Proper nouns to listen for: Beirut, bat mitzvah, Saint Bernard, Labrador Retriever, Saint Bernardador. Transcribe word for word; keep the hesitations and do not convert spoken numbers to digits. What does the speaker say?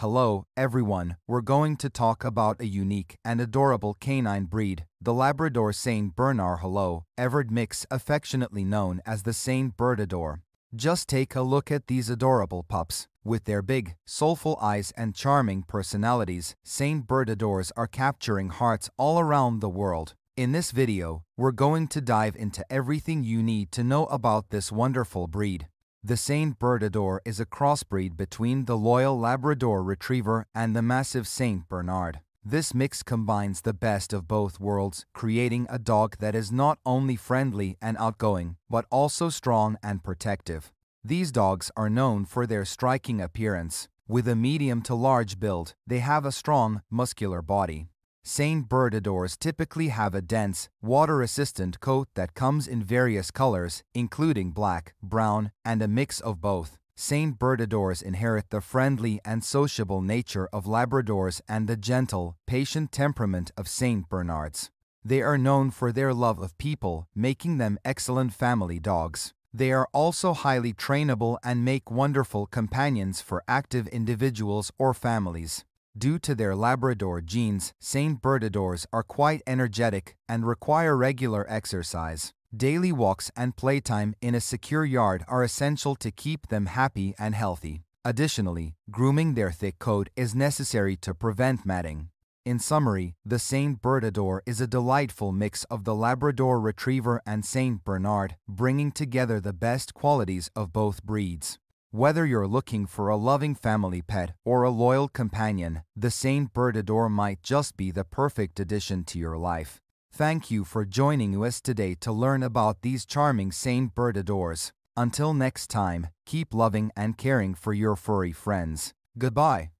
Hello, everyone, we're going to talk about a unique and adorable canine breed, the Labrador Saint Bernard Hello, Everard Mix, affectionately known as the Saint Bernardador. Just take a look at these adorable pups. With their big, soulful eyes and charming personalities, Saint Bernardadors are capturing hearts all around the world. In this video, we're going to dive into everything you need to know about this wonderful breed. The Saint Bernardador is a crossbreed between the loyal Labrador Retriever and the massive Saint Bernard. This mix combines the best of both worlds, creating a dog that is not only friendly and outgoing, but also strong and protective. These dogs are known for their striking appearance. With a medium to large build, they have a strong, muscular body. Saint Bernardadors typically have a dense, water-resistant coat that comes in various colors, including black, brown, and a mix of both. Saint Bernardadors inherit the friendly and sociable nature of Labradors and the gentle, patient temperament of Saint Bernards. They are known for their love of people, making them excellent family dogs. They are also highly trainable and make wonderful companions for active individuals or families. Due to their Labrador genes, Saint Bernardadors are quite energetic and require regular exercise. Daily walks and playtime in a secure yard are essential to keep them happy and healthy. Additionally, grooming their thick coat is necessary to prevent matting. In summary, the Saint Bernardador is a delightful mix of the Labrador Retriever and Saint Bernard, bringing together the best qualities of both breeds. Whether you're looking for a loving family pet or a loyal companion, the Saint Bernardador might just be the perfect addition to your life. Thank you for joining us today to learn about these charming Saint Bernardadors. Until next time, keep loving and caring for your furry friends. Goodbye.